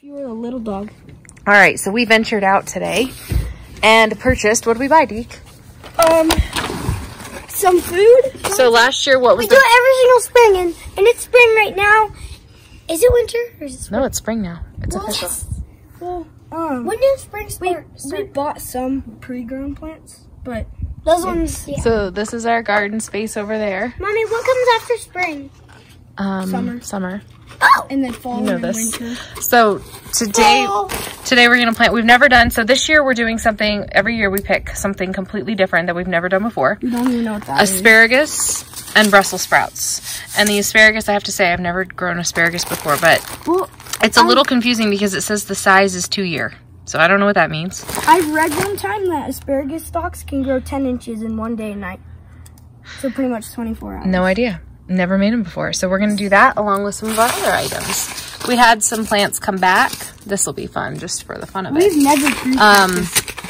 If you were a little dog. All right, so we ventured out today and purchased, what did we buy, Deke? Some food. So last year, what was we do it every single spring, and it's spring right now. Is it winter or is it spring? No, it's spring now. It's official. Well, when did spring start? We bought some pre-grown plants, but those ones, yeah. So this is our garden space over there. Mommy, what comes after spring? Summer. Summer. Oh! And then fall, you know, and this. Winter. So today, today we're going to plant. We've never done, so this year we're doing something, every year we pick something completely different that we've never done before. You don't even know what that asparagus is. Asparagus and Brussels sprouts. And the asparagus, I have to say, I've never grown asparagus before, but it's a little confusing because it says the size is 2 year. So I don't know what that means. I've read one time that asparagus stalks can grow 10 inches in one day and night. So pretty much 24 hours. No idea. Never made them before. So we're going to do that along with some of our other items. We had some plants come back. This will be fun just for the fun of it. We've never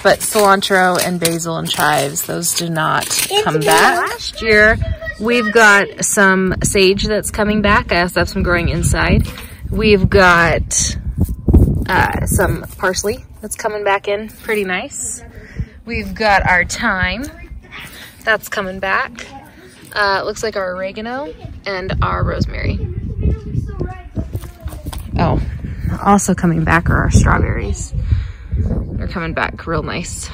but cilantro and basil and chives, those do not come back. Last year, we've got some sage that's coming back. I also have some growing inside. We've got some parsley that's coming back in. Pretty nice. We've got our thyme that's coming back. It looks like our oregano and our rosemary. Oh, also coming back are our strawberries. They're coming back real nice.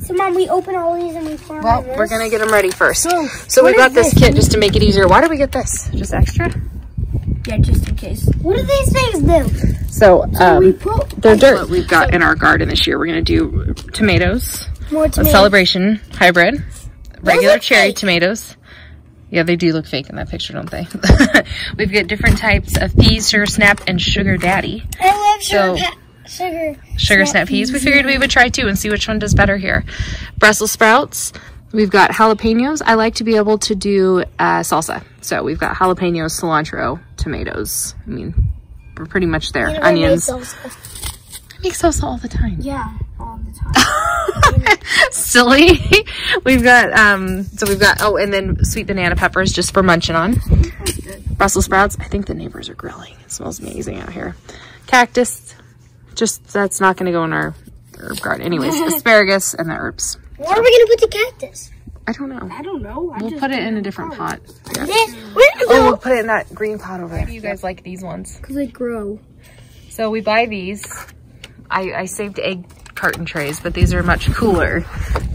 So, Mom, we open all these and we pour them on this. Well, we're going to get them ready first. So we got this kit just to make it easier. Why did we get this? Just extra? Yeah, just in case. What do these things do? So, they're dirt. What we've got in our garden this year. We're going to do tomatoes. More tomatoes. A celebration hybrid. Regular cherry tomatoes. Yeah, they do look fake in that picture, don't they? We've got different types of peas, sugar snap, and sugar daddy. I love sugar snap peas. We figured we would try two and see which one does better here. Brussels sprouts. We've got jalapenos. I like to be able to do salsa. So we've got jalapenos, cilantro, tomatoes. I mean, we're pretty much there. You know, onions. I make salsa all the time. Yeah, all the time. Silly. We've got, so we've got, oh, and then sweet banana peppers just for munching on. Brussels sprouts. I think the neighbors are grilling. It smells amazing out here. Cactus. Just, that's not going to go in our herb garden. Anyways, asparagus and the herbs. Where are we going to put the cactus? I don't know. I don't know. We'll put it in a different pot. Yeah. We'll put it in that green pot over there. Why do you guys like these ones? Because they grow. So we buy these. I saved egg carton trays, but these are much cooler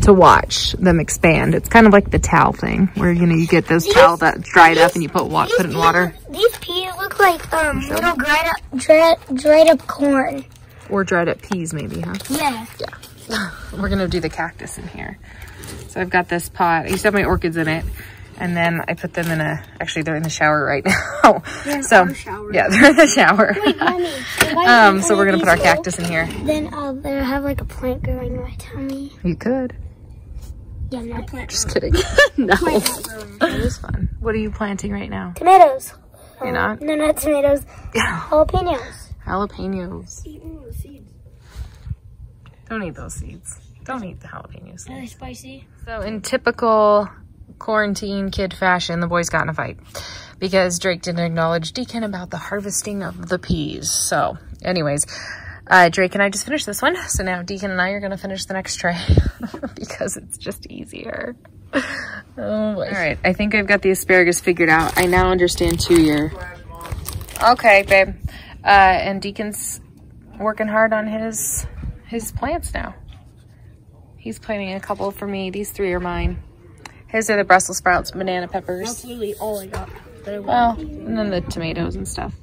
to watch them expand. It's kind of like the towel thing where, you know, you get those towel that dried up and you put it in water. These peas look like little dried up corn. Or dried up peas maybe, huh? Yeah. Yeah. We're going to do the cactus in here. So I've got this pot. I used to have my orchids in it. And then I put them in a, actually they're in the shower right now. So yeah, they're in the shower. Wait, Mommy, so we're going to put our cactus in here. Then I'll have like a plant growing in my tummy. You could. Yeah, no plant. Just kidding. No. That was fun. What are you planting right now? Tomatoes. You're not? No, not tomatoes. Jalapenos. Jalapenos. Eating those seeds. Don't eat those seeds. Don't eat the jalapenos. Seeds. Are they spicy? So in typical quarantine kid fashion, the boys got in a fight because Drake didn't acknowledge Deacon about the harvesting of the peas. So anyways, Drake and I just finished this one. So now Deacon and I are going to finish the next tray because it's just easier. Oh boy. All right. I think I've got the asparagus figured out. I now understand 2 year. Okay, babe. And Deacon's working hard on his plants now. He's planting a couple for me. These three are mine. His are the Brussels sprouts, banana peppers. That's literally all I got. Well, and then the tomatoes and stuff.